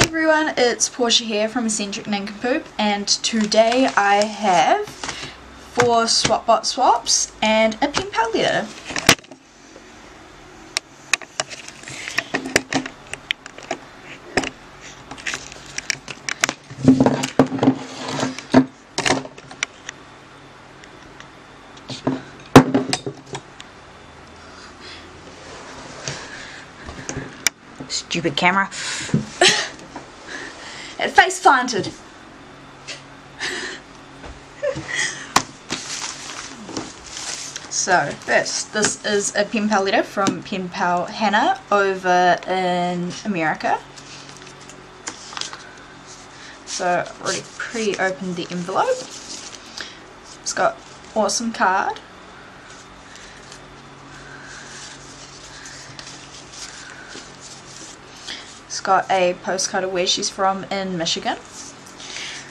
Hey everyone, it's Portia here from Eccentric Nincompoop, and today I have 4 swap-bot swaps and a pen pal letter. Stupid camera. It face planted. So first, this is a pen pal letter from pen pal Hannah over in America. So I've already pre-opened the envelope. It's got awesome card. It's got a postcard of where she's from in Michigan,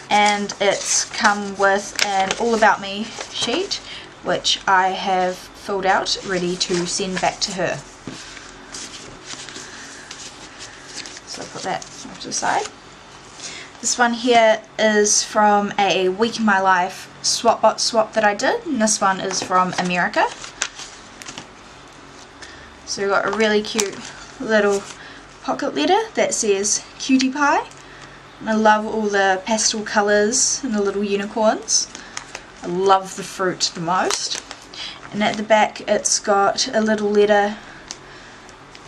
and it's come with an all about me sheet which I have filled out ready to send back to her. So I'll put that off to the side. This one here is from a week in my life swap-bot swap that I did, and this one is from America. So we've got a really cute little pocket letter that says cutie pie, and I love all the pastel colours and the little unicorns. I love the fruit the most. And at the back it's got a little letter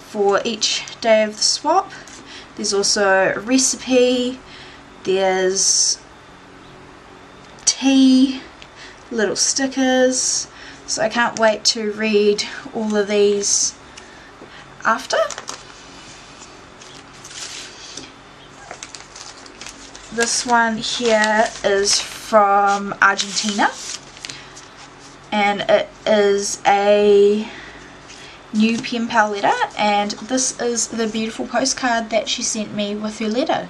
for each day of the swap. There's also a recipe, there's tea, little stickers, so I can't wait to read all of these after. This one here is from Argentina, and it is a new pen pal letter, and this is the beautiful postcard that she sent me with her letter.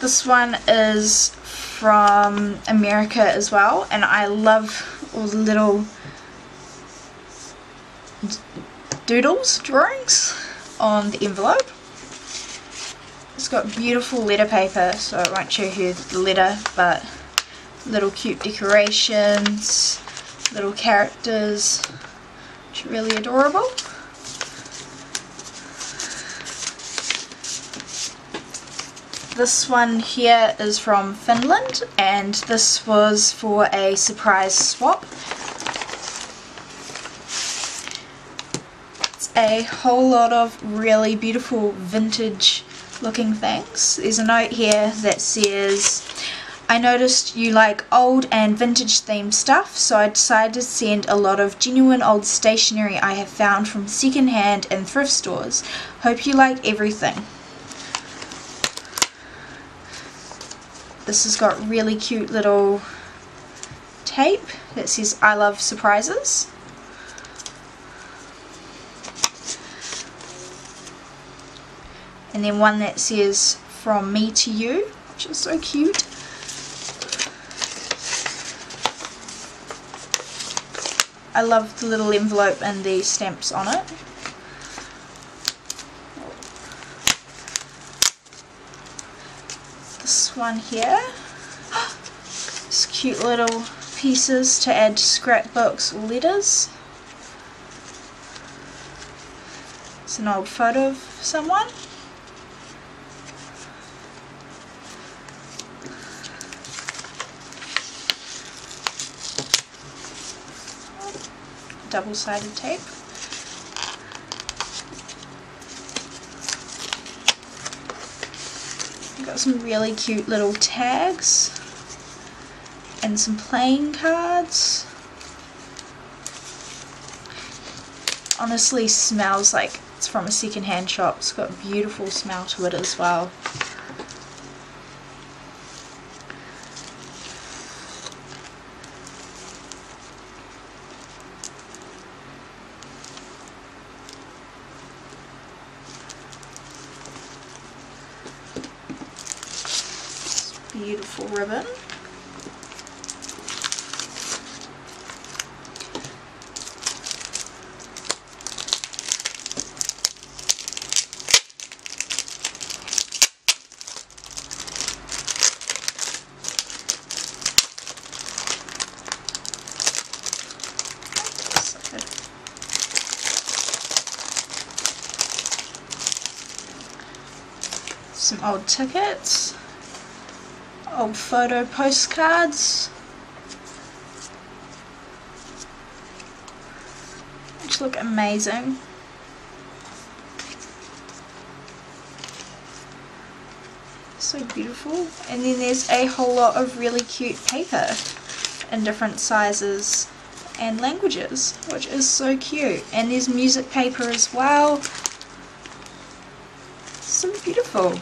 This one is from America as well, and I love all the little doodles, drawings on the envelope. It's got beautiful letter paper, so I won't show you the letter, but little cute decorations, little characters, which are really adorable. This one here is from Finland, and this was for a surprise swap. A whole lot of really beautiful vintage looking things. There's a note here that says, I noticed you like old and vintage themed stuff, so I decided to send a lot of genuine old stationery I have found from second hand and thrift stores. Hope you like everything. This has got really cute little tape that says I love surprises. And then one that says, from me to you, which is so cute. I love the little envelope and the stamps on it. This one here. It's cute little pieces to add to scrapbooks or letters. It's an old photo of someone. Double-sided tape. We've got some really cute little tags and some playing cards. Honestly smells like it's from a second-hand shop. It's got a beautiful smell to it as well. Beautiful ribbon. some old tickets, old photo postcards. Which look amazing. So beautiful. And then there's a whole lot of really cute paper in different sizes and languages, which is so cute. And there's music paper as well. So beautiful.